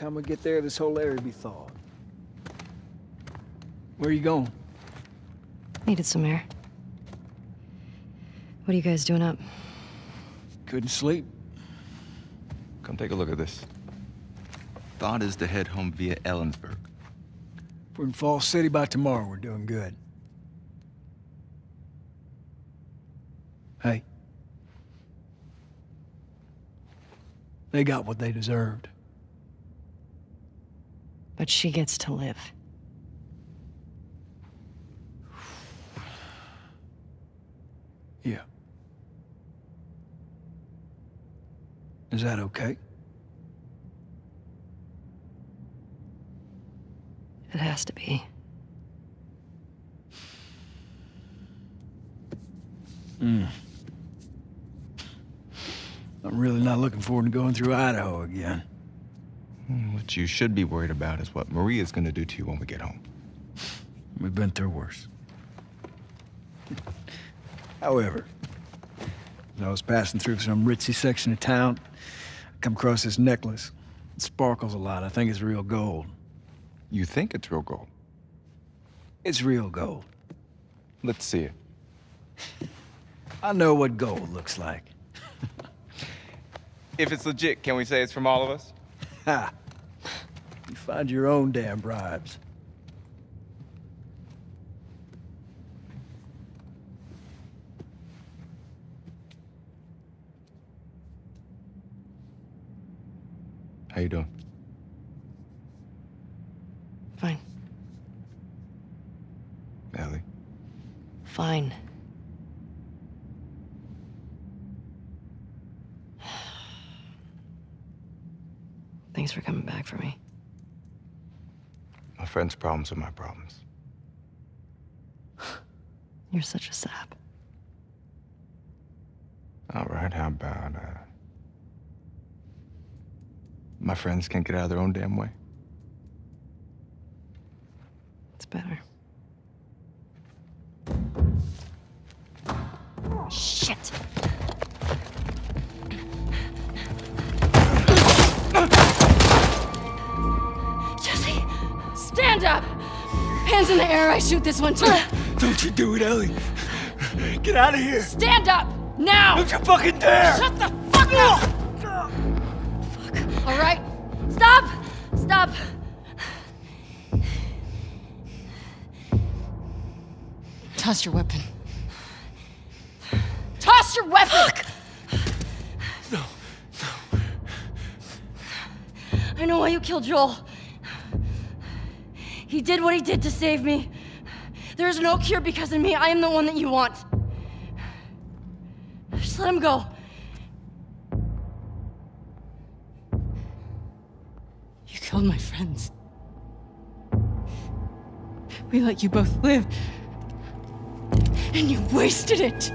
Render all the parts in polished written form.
time we get there, this whole area will be thawed. Where are you going? Needed some air. What are you guys doing up? Couldn't sleep. Come take a look at this. Thought is to head home via Ellensburg. If we're in Falls City by tomorrow, we're doing good. Hey. They got what they deserved. But she gets to live. Yeah. Is that okay? It has to be. I'm really not looking forward to going through Idaho again. What you should be worried about is what Maria's gonna do to you when we get home. We've been through worse. However, as I was passing through some ritzy section of town, I come across this necklace. It sparkles a lot. I think it's real gold. You think it's real gold? It's real gold. Let's see it. I know what gold looks like. If it's legit, can we say it's from all of us? Ha! You find your own damn bribes. How you doing? Fine. Ellie? Fine. Thanks for coming back for me. My friend's problems are my problems. You're such a sap. All right, how about, my friends can't get out of their own damn way? It's better. Oh, shit! Up. Hands in the air, I shoot this one too. Don't you do it, Ellie. Get out of here. Stand up, now. Don't you fucking dare. Shut the fuck up. Fuck. All right. Stop. Stop. Toss your weapon. Toss your weapon. Fuck. No. No. I know why you killed Joel. He did what he did to save me. There is no cure because of me. I am the one that you want. Just let him go. You killed my friends. We let you both live. And you wasted it.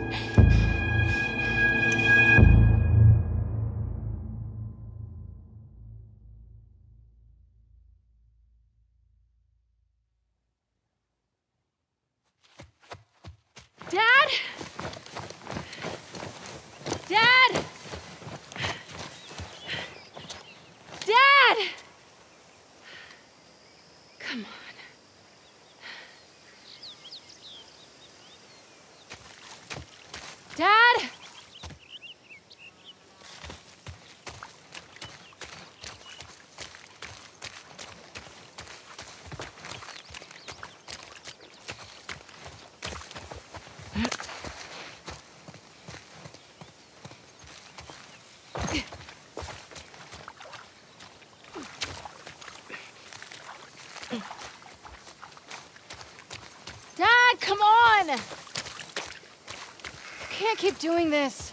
I can't keep doing this.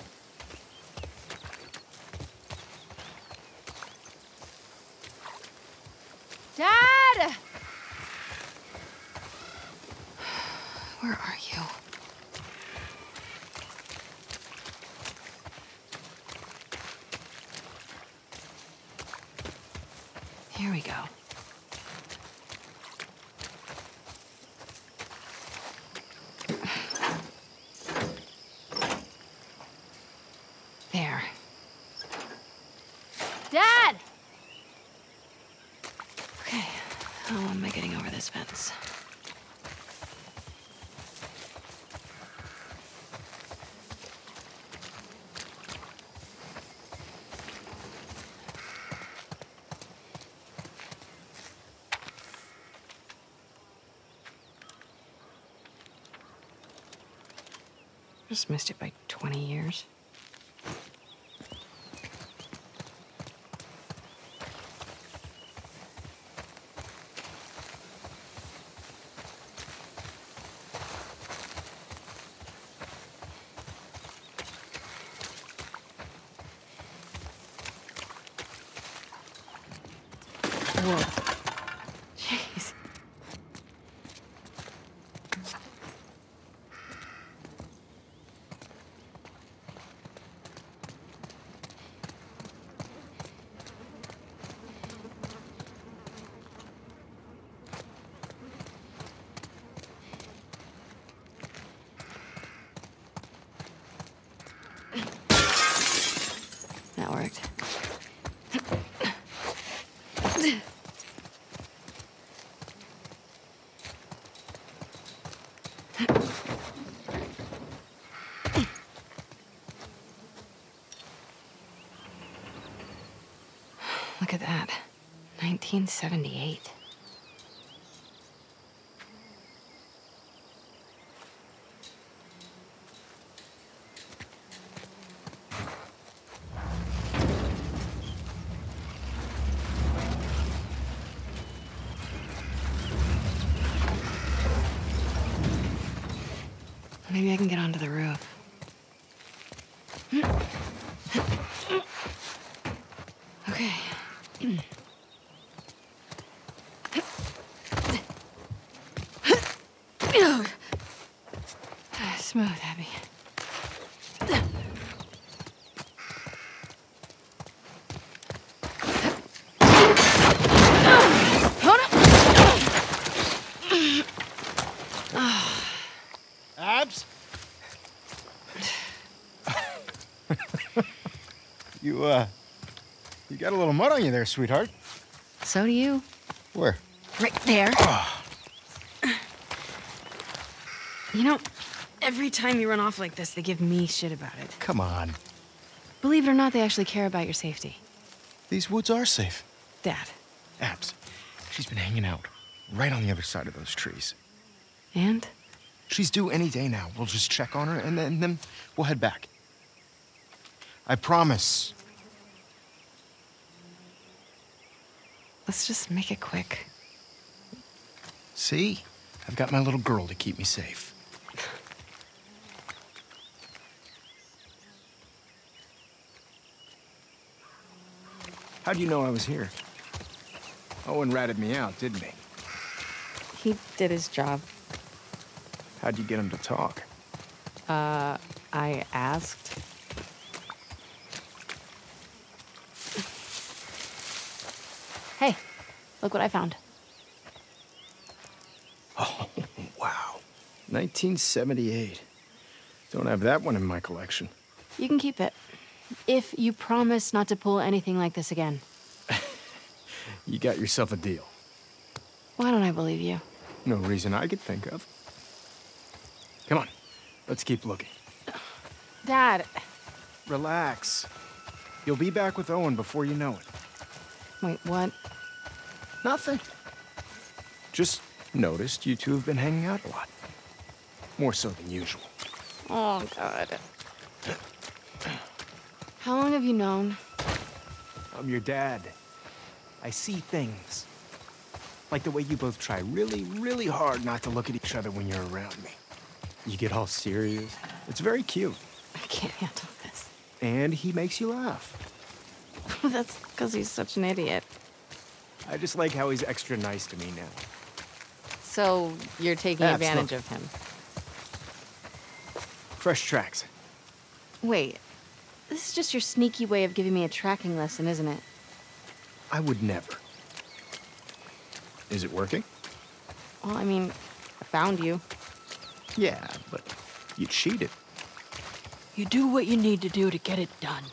Dad! Where are you? Here we go. expense. Just missed it by 20 years. Look at that, 1978. Maybe I can get onto the roof. Smooth, Abby. Abs? You got a little mud on you there, sweetheart. So do you. Where? Right there. Oh. You know, every time you run off like this, they give me shit about it. Come on. Believe it or not, they actually care about your safety. These woods are safe. Dad. Abs, she's been hanging out right on the other side of those trees. And? She's due any day now. We'll just check on her, and then we'll head back. I promise. Let's just make it quick. See? I've got my little girl to keep me safe. How do you know I was here? Owen ratted me out, didn't he? He did his job. How'd you get him to talk? I asked. Hey, look what I found. Oh, wow. 1978. Don't have that one in my collection. You can keep it. If you promise not to pull anything like this again. You got yourself a deal. Why don't I believe you? No reason I could think of. Come on, let's keep looking. Dad. Relax. You'll be back with Owen before you know it. Wait, what? Nothing. Just noticed you two have been hanging out a lot. More so than usual. Oh, God. How long have you known? I'm your dad. I see things. Like the way you both try really, really hard not to look at each other when you're around me. You get all serious. It's very cute. I can't handle this. And he makes you laugh. That's because he's such an idiot. I just like how he's extra nice to me now. So you're taking advantage of him? Fresh tracks. Wait. This is just your sneaky way of giving me a tracking lesson, isn't it? I would never. Is it working? Well, I mean, I found you. Yeah, but you cheated. You do what you need to do to get it done.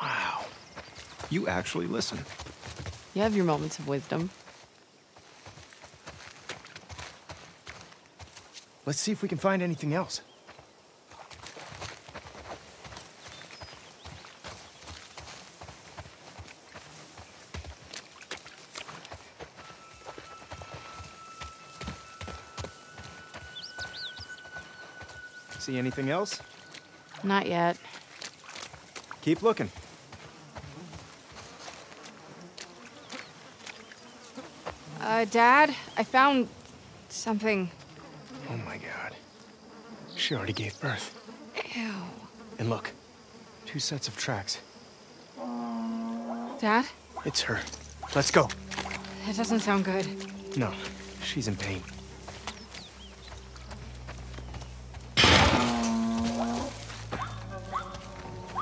Wow. You actually listen. You have your moments of wisdom. Let's see if we can find anything else. See anything else? Not yet. Keep looking. Dad, I found something. Oh my God. She already gave birth. Ew. And look, 2 sets of tracks. Dad? It's her. Let's go. That doesn't sound good. No, she's in pain.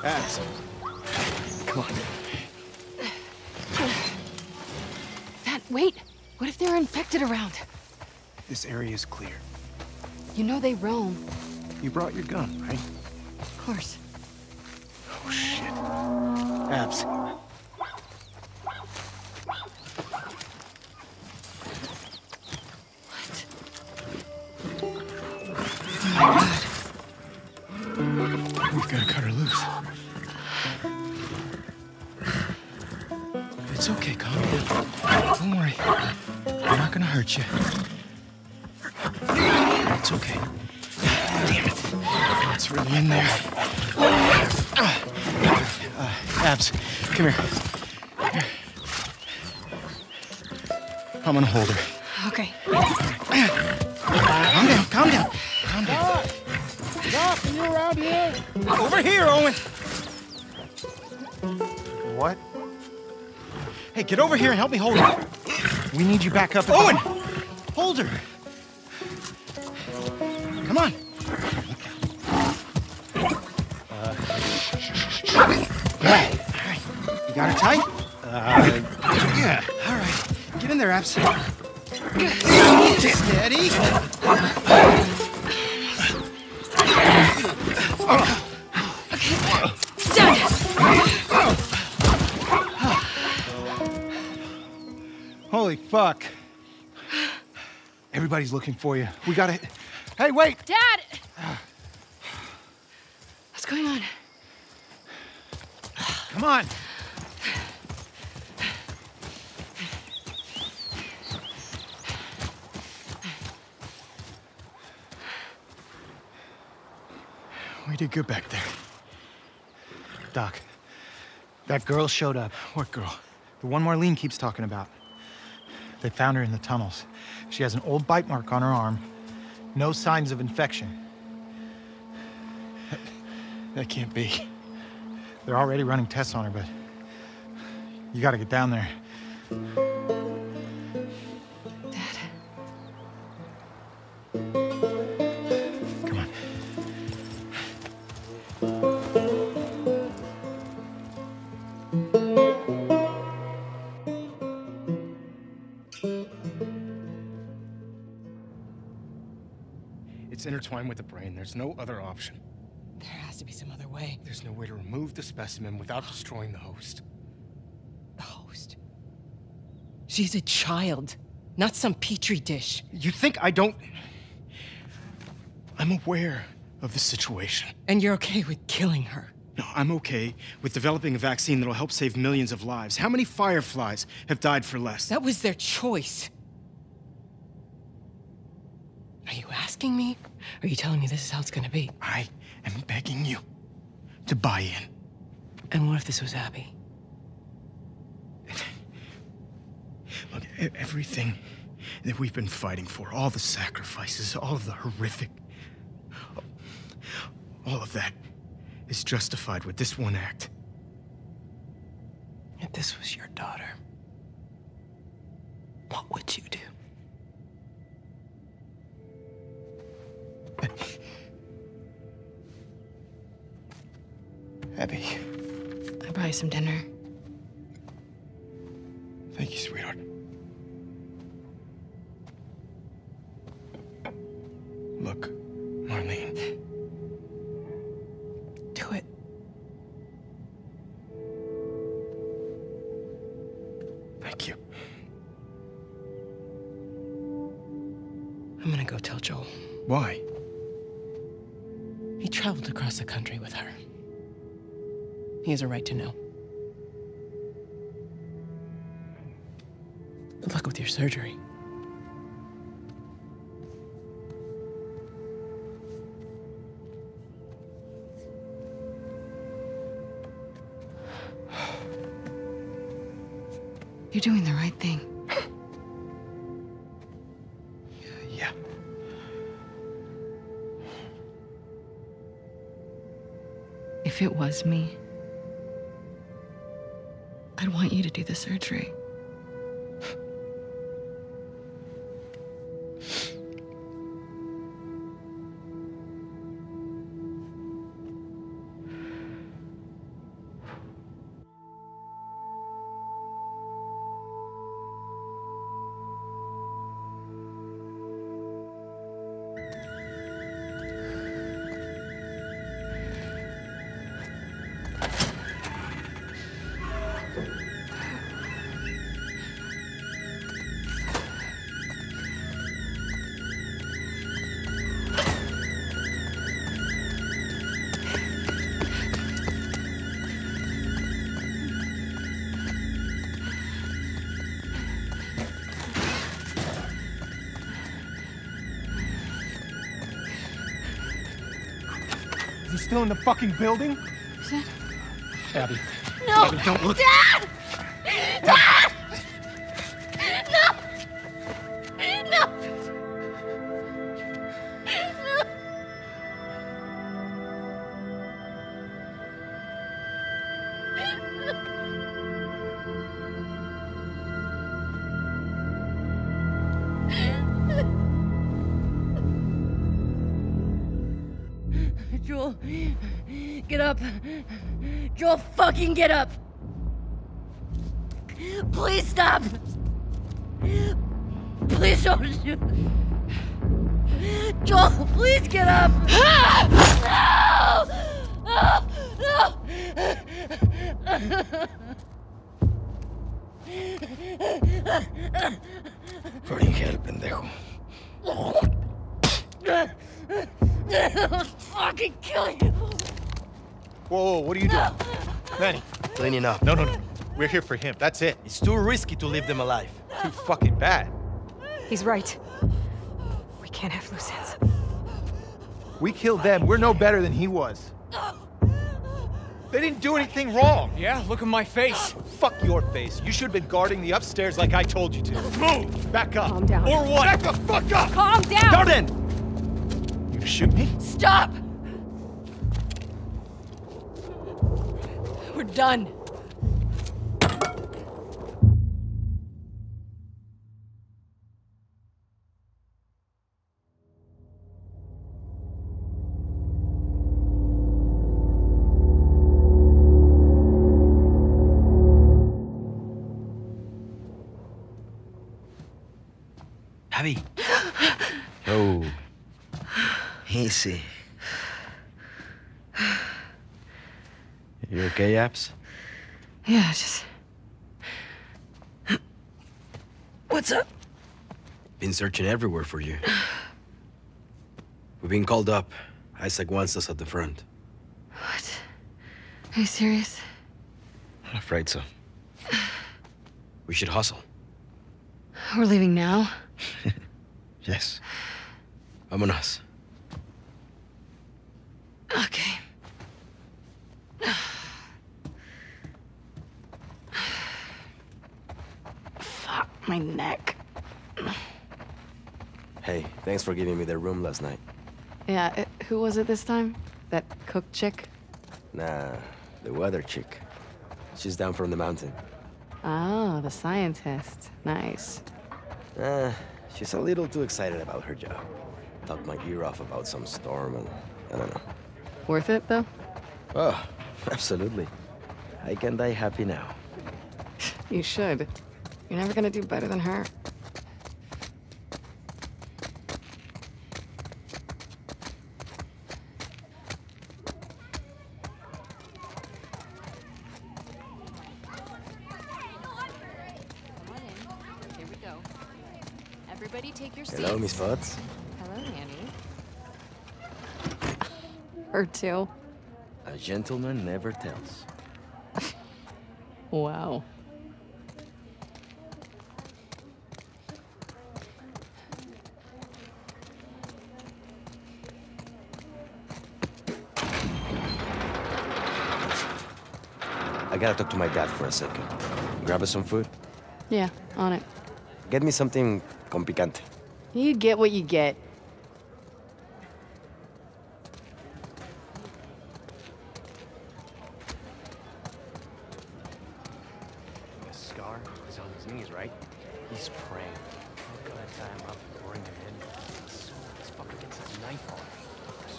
Abs. Come on. Dad, wait. What if they're infected around? This area is clear. You know they roam. You brought your gun, right? Of course. Oh, shit. Abs. It's okay. Damn it. It's really in there. Abs, come here. Here. I'm gonna hold her. Okay. Calm down, calm down. Calm down. Doc, are you around here? Over here, Owen. What? Hey, get over here and help me hold her. We need you back up. Owen! Hold her! Come on! Alright. You got her tight? Yeah. Alright. Get in there, Abs. Steady! Okay. Holy fuck. Everybody's looking for you. We gotta... Hey, wait! Dad! What's going on? Come on! We did good back there. Doc, that girl showed up. What girl? The one Marlene keeps talking about. They found her in the tunnels. She has an old bite mark on her arm. No signs of infection. That can't be. They're already running tests on her, but you gotta get down there. Dad. Come on. It's intertwined with the brain. There's no other option. There has to be some other way. There's no way to remove the specimen without destroying the host. The host? She's a child, not some petri dish. You think I don't... I'm aware of the situation. And you're okay with killing her? No, I'm okay with developing a vaccine that'll help save millions of lives. How many fireflies have died for less? That was their choice. Are you asking me? Or are you telling me this is how it's gonna be? I am begging you to buy in. And what if this was Abby? Look, everything that we've been fighting for, all the sacrifices, all of the horrific... all of that is justified with this one act. If this was your daughter, what would you do? Abby. I brought you some dinner. Thank you, sweetheart. Look, Marlene. Do it. Thank you. I'm gonna go tell Joel. Why? He traveled across the country with her. He has a right to know. Good luck with your surgery. You're doing the right thing. Yeah. If it was me, I'd want you to do the surgery. Still in the fucking building? Is it? Abby. No! Abby, don't look. Dad! Dad! No! No! Joel, get up. Joel, fucking get up. Please stop. Please don't shoot. Joel, please get up. No! No! No! Forget it, pendejo. I'll fucking kill you! Whoa, what are you doing? Manny. Cleaning up. No. We're here for him. That's it. It's too risky to leave them alive. Too fucking bad. He's right. We can't have loose ends. We killed them. We're no better than he was. They didn't do anything wrong. Yeah, look at my face. Fuck your face. You should have been guarding the upstairs like I told you to. Move! Back up. Calm down. Or what? Back the fuck up! Calm down! Now then! Shoot me? Stop! We're done. Abby. Oh. Easy. You okay, Abs? Yeah, just... What's up? Been searching everywhere for you. We've been called up. Isaac wants us at the front. What? Are you serious? Not afraid so. We should hustle. We're leaving now? Yes. Vamonos. Okay. Fuck my neck. Hey, thanks for giving me the room last night. Yeah, who was it this time? That cook chick? Nah, the weather chick. She's down from the mountain. Oh, the scientist. Nice. She's a little too excited about her job. Talked my ear off about some storm and I don't know. Worth it, though? Oh, absolutely. I can die happy now. You should. You're never gonna do better than her. Here we go. Everybody take your seats. Hello, Miss Futz. Hello, Nanny. her too. A gentleman never tells. Wow. I gotta talk to my dad for a second. Grab us some food? Yeah, on it. Get me something con picante. You get what you get.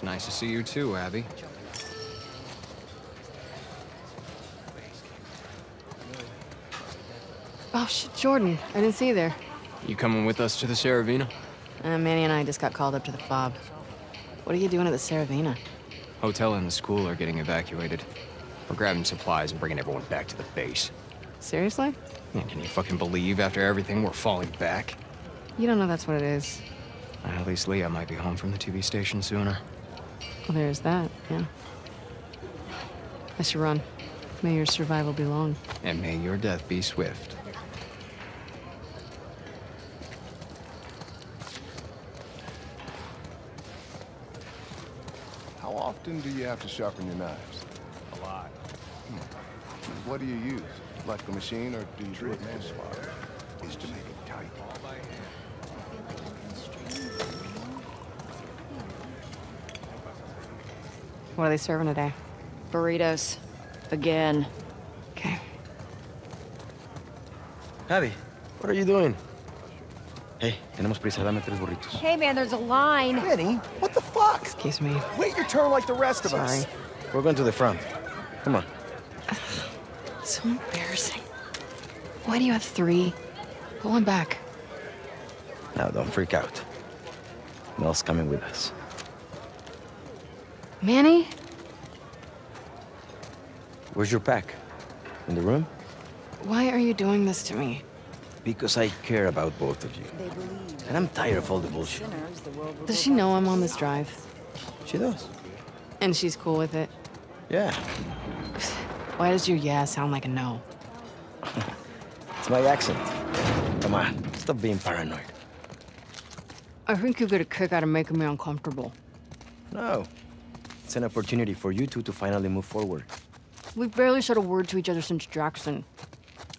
Nice to see you too, Abby. Oh shit, Jordan. I didn't see you there. You coming with us to the Saravena? Manny and I just got called up to the FOB. What are you doing at the Saravena? Hotel and the school are getting evacuated. We're grabbing supplies and bringing everyone back to the base. Seriously? Man, can you fucking believe after everything we're falling back? You don't know that's what it is. At least Leah might be home from the TV station sooner. Well, there's that, yeah. I should run. May your survival be long. And may your death be swift. How often do you have to sharpen your knives? A lot. Hmm. What do you use? Like a machine, or do you drill and swap? Is to make it tight. What are they serving today? Burritos. Again. Okay. Abby, what are you doing? Hey, tenemos prisa, dame tres burritos. Hey man, there's a line. Danny, what the fuck? Excuse me. Wait your turn like the rest of us. We're going to the front. Come on. So embarrassing. Why do you have three? Go on back. Now don't freak out. Mel's coming with us. Manny? Where's your pack? In the room? Why are you doing this to me? Because I care about both of you. And I'm tired of all the bullshit. Does she know I'm on this drive? She does. And she's cool with it? Yeah. Why does your yeah sound like a no? It's my accent. Come on, stop being paranoid. I think you get a kick out of making me uncomfortable. No. It's an opportunity for you two to finally move forward. We've barely said a word to each other since Jackson.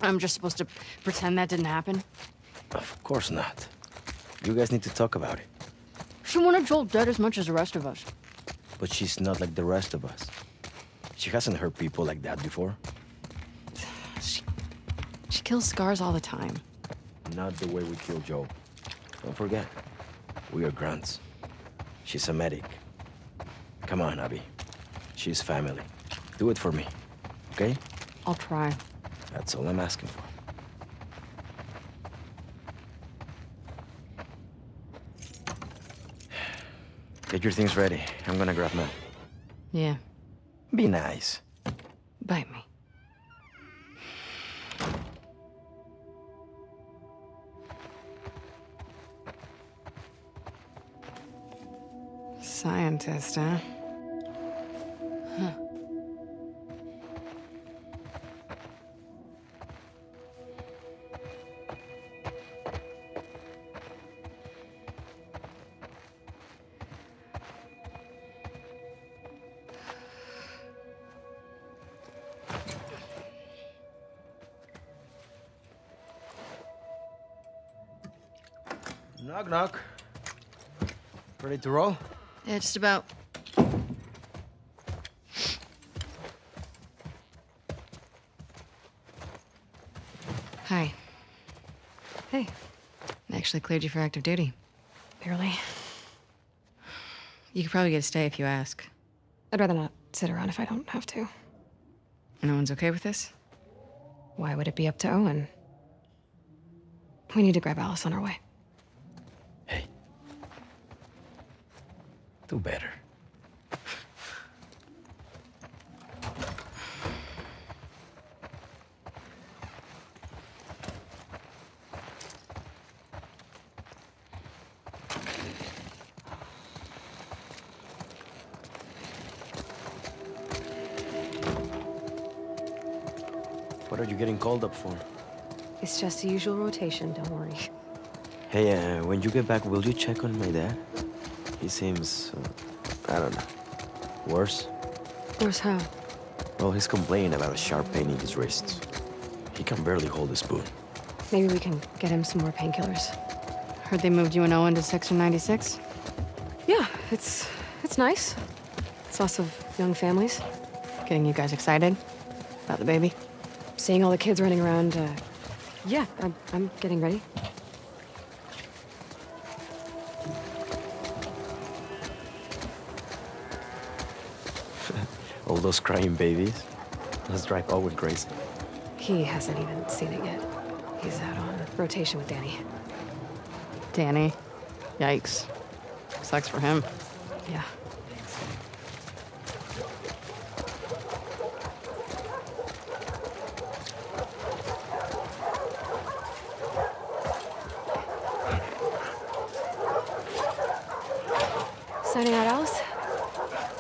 I'm just supposed to pretend that didn't happen? Of course not. You guys need to talk about it. She wanted Joel dead as much as the rest of us. But she's not like the rest of us. She hasn't hurt people like that before. She kills scars all the time. Not the way we kill Joel. Don't forget, we are grunts. She's a medic. Come on, Abby. She's family. Do it for me, okay? I'll try. That's all I'm asking for. Get your things ready. I'm gonna grab Mel. Yeah. Be nice. Bite me. Scientist, huh? Knock, knock. Ready to roll? Yeah, just about. Hi. Hey. I actually cleared you for active duty. Barely. You could probably get a stay if you ask. I'd rather not sit around if I don't have to. And Owen's okay with this? Why would it be up to Owen? We need to grab Alice on our way. Do better. What are you getting called up for? It's just the usual rotation, don't worry. Hey, when you get back, will you check on my dad? He seems, I don't know, worse? Worse how? Well, he's complaining about a sharp pain in his wrists. He can barely hold a spoon. Maybe we can get him some more painkillers. Heard they moved you and Owen to Section 96? Yeah, it's nice. It's lots of young families. Getting you guys excited about the baby? Seeing all the kids running around, yeah, I'm getting ready. All those crying babies. Let's drive Owen crazy. He hasn't even seen it yet. He's out on rotation with Danny. Danny? Yikes. Sucks for him. Yeah. Signing out, Alice?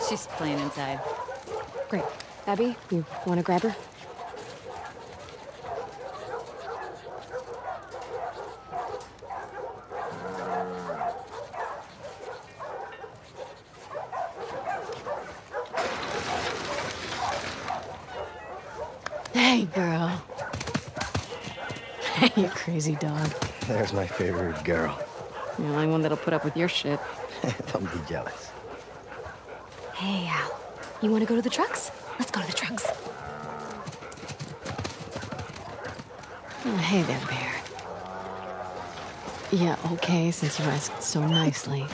She's playing inside. Great. Abby, you want to grab her? You crazy dog. There's my favorite girl. You're the only one that'll put up with your shit. Don't be jealous. Hey, Al. You want to go to the trucks? Let's go to the trucks. Oh, hey there, bear. Yeah, okay, since you asked so nicely.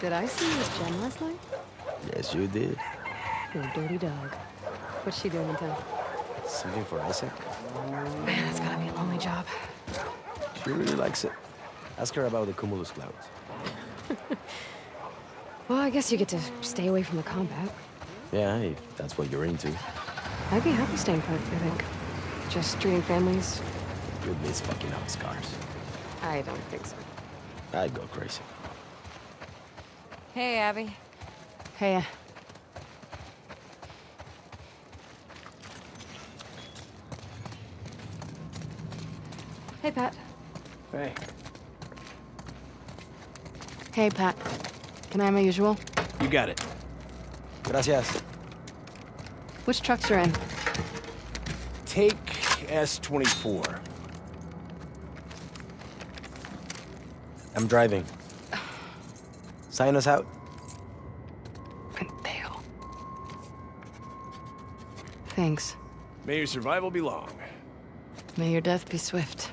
Did I see you with Jen Leslie? Yes, you did. You're a dirty dog. What's she doing in town? Something for Isaac. Man, that's gotta be a lonely job. She really likes it. Ask her about the cumulus clouds. Well, I guess you get to stay away from the combat. Yeah, if that's what you're into. I'd be happy staying put, I think. Just treating families. You'd miss fucking out scars. I don't think so. I'd go crazy. Hey, Abby. Hey. Hey, Pat. Hey. Hey, Pat. Can I have my usual? You got it. Gracias. Which trucks are in? Take S24. I'm driving. Sign us out. Pendejo. Thanks. May your survival be long. May your death be swift.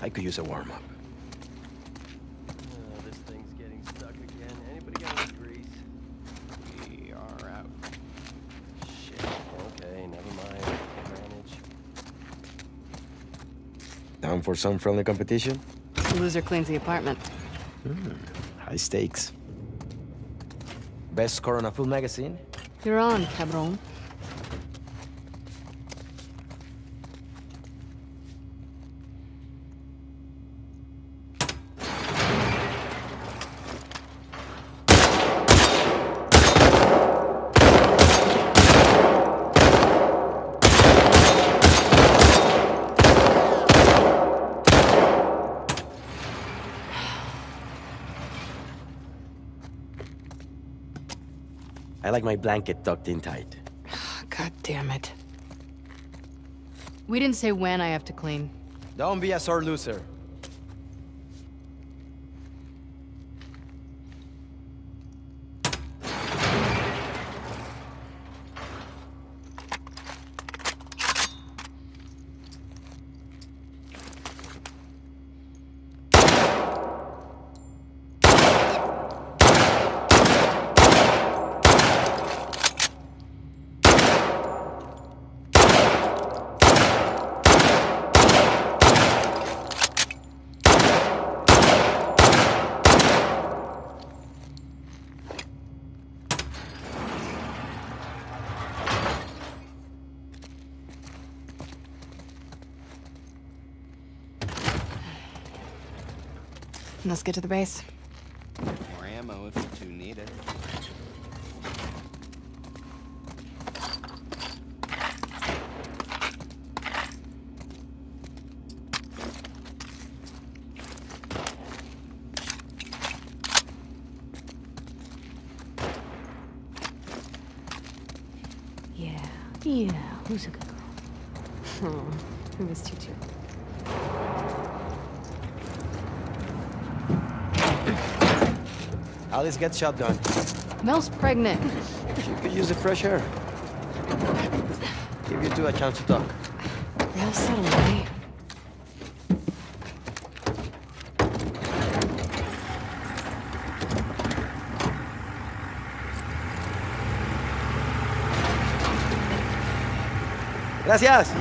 I could use a warm-up. Oh, this thing's getting stuck again. Anybody got any grease? We are out. Shit. Okay, never mind. Advantage. Down for some friendly competition? Loser cleans the apartment. High stakes. Best score on a full magazine? You're on, cabron. I like my blanket tucked in tight. God damn it. We didn't say when I have to clean. Don't be a sore loser. Let's get to the base. More ammo if the two need it. Yeah, who's a good girl? Oh, I missed you too. Alice gets shotgun. Mel's pregnant. She could use the fresh air. Give you two a chance to talk. Real subtle, right? Gracias.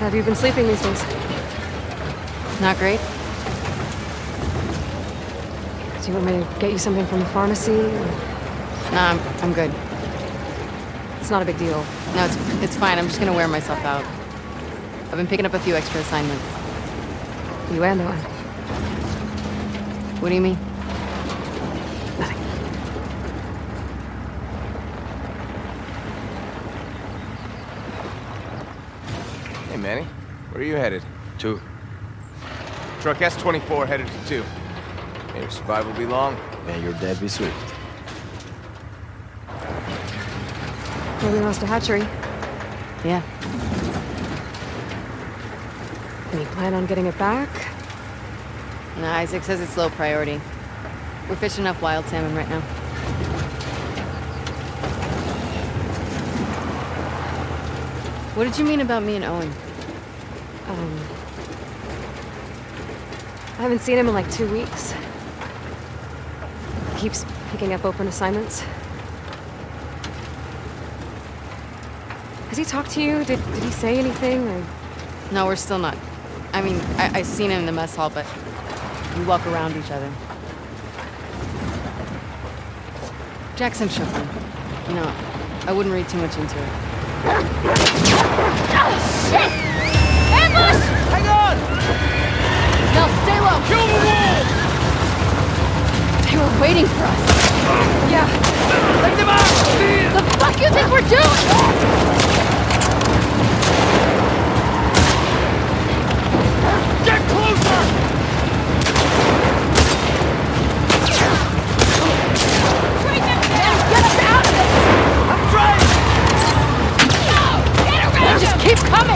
Have you been sleeping these days? Not great. Do you want me to get you something from the pharmacy? Or... Nah, I'm good. It's not a big deal. No, it's fine. I'm just gonna wear myself out. I've been picking up a few extra assignments. You and Owen. What do you mean? Nothing. Hey, Manny. Where are you headed? Two. Truck S24 headed to 2. May your survival be long. May your dead be swift. Well, we lost a hatchery. Yeah. Any plan on getting it back? No, Isaac says it's low priority. We're fishing up wild salmon right now. What did you mean about me and Owen? I haven't seen him in like 2 weeks. He keeps picking up open assignments. Has he talked to you? Did he say anything? Or... No, we're still not. I mean, I seen him in the mess hall, but... We walk around each other. Jackson shook me. You know, I wouldn't read too much into it. Oh, shit! Ambush! Hang on! Now stay low! Kill the wall! They were waiting for us. Yeah. Let them out! The fuck you think we're doing? Get closer! Just keep coming!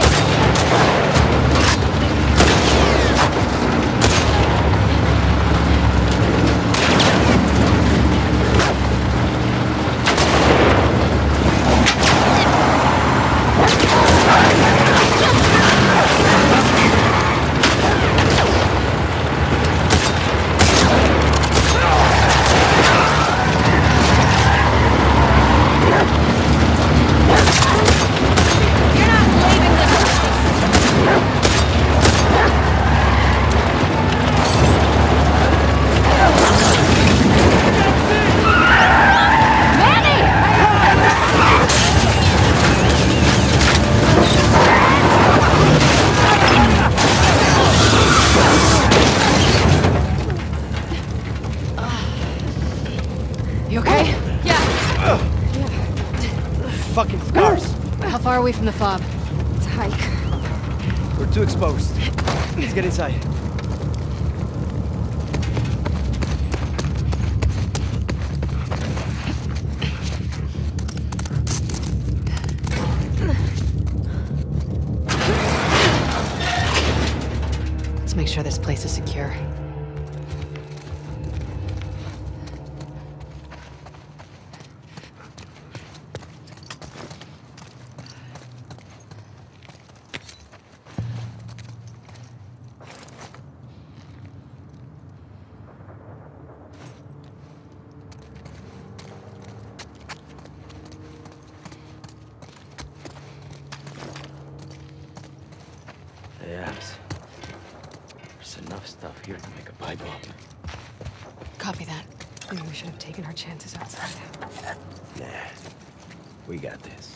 Away from the FOB. It's a hike. We're too exposed. Let's get inside. Let's make sure this place is secure. There's enough stuff here to make a pipe bomb. Copy that. Maybe we should have taken our chances outside. Nah, we got this.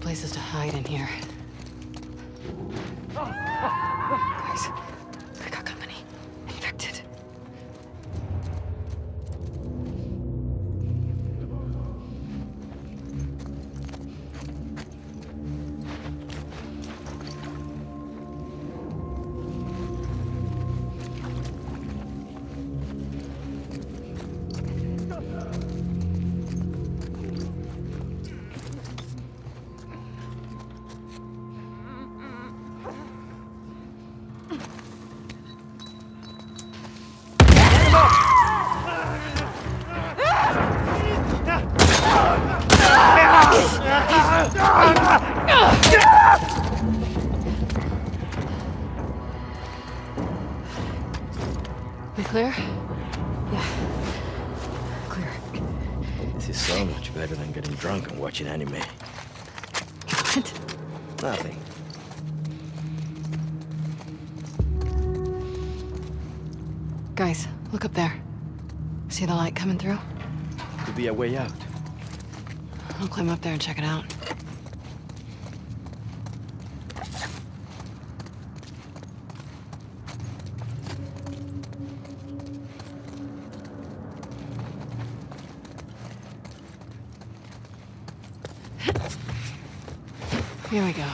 Places to hide in here. Guys, I got company. Infected. Clear? Yeah. Clear. This is so much better than getting drunk and watching anime. What? Nothing. Guys, look up there. See the light coming through? Could be a way out. I'll climb up there and check it out. Here we go.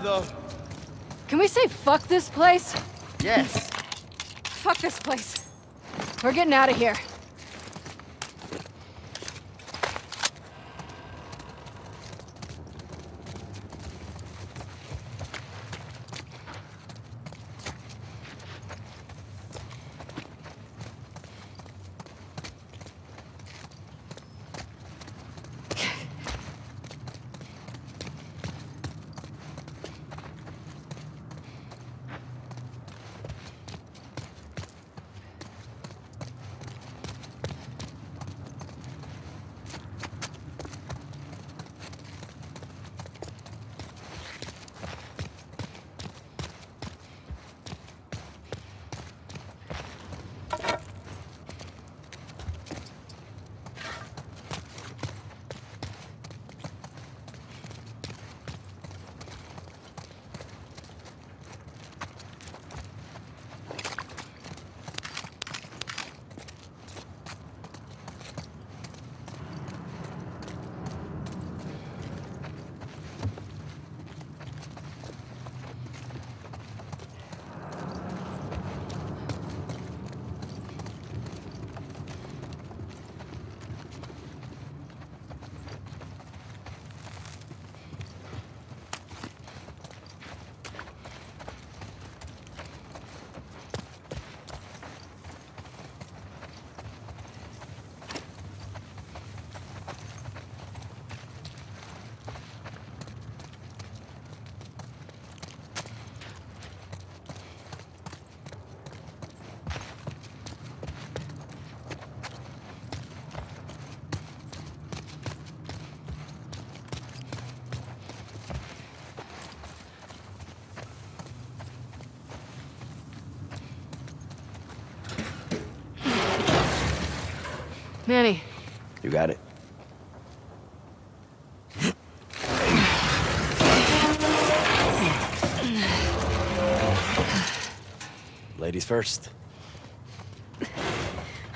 Though. Can we say fuck this place? Yes. Fuck this place. We're getting out of here. Ladies first.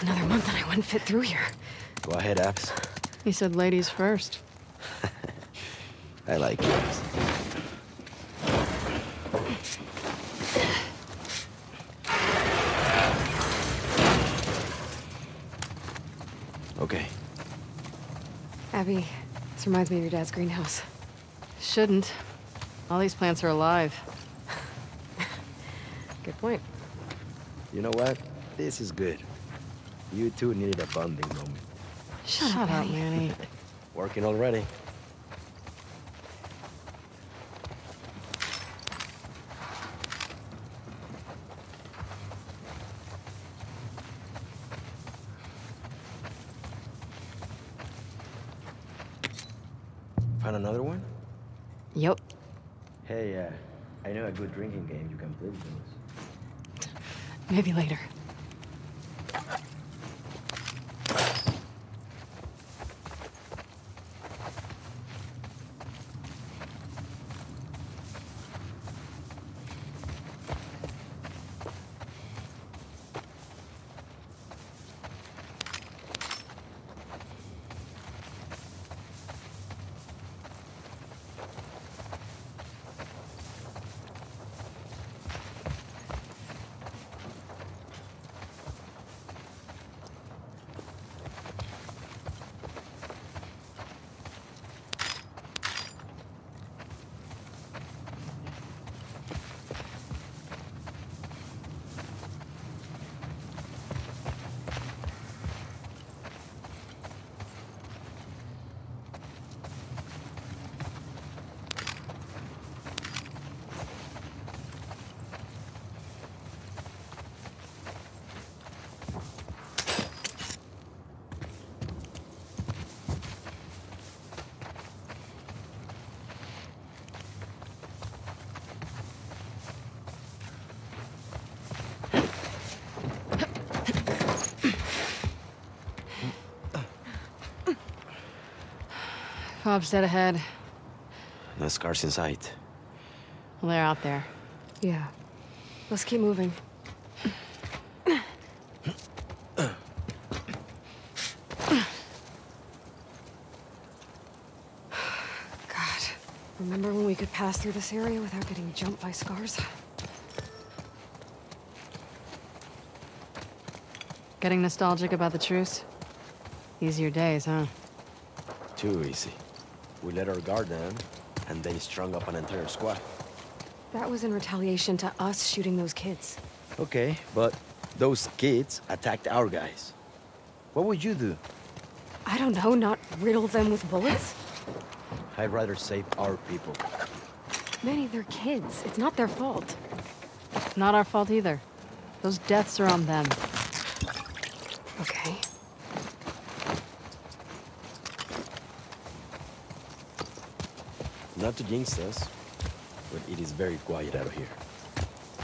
Another month and I wouldn't fit through here. Go ahead, Abs. You said ladies first. I like you. Okay. Abby, this reminds me of your dad's greenhouse. Shouldn't. All these plants are alive. Good point. You know what? This is good. You two needed a bonding moment. Shut up, Manny. Working already. Find another one? Yep. Hey, I know a good drinking game you can play with us. Maybe later. FOB's dead ahead. No scars in sight. Well, they're out there. Yeah. Let's keep moving. God. Remember when we could pass through this area without getting jumped by scars? Getting nostalgic about the truce? Easier days, huh? Too easy. We let our guard down, and then strung up an entire squad. That was in retaliation to us shooting those kids. Okay, but those kids attacked our guys. What would you do? I don't know, not riddle them with bullets? I'd rather save our people. Manny, they're kids. It's not their fault. Not our fault either. Those deaths are on them. Okay. Not to jinx us, but it is very quiet out of here.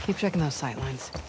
Keep checking those sightlines.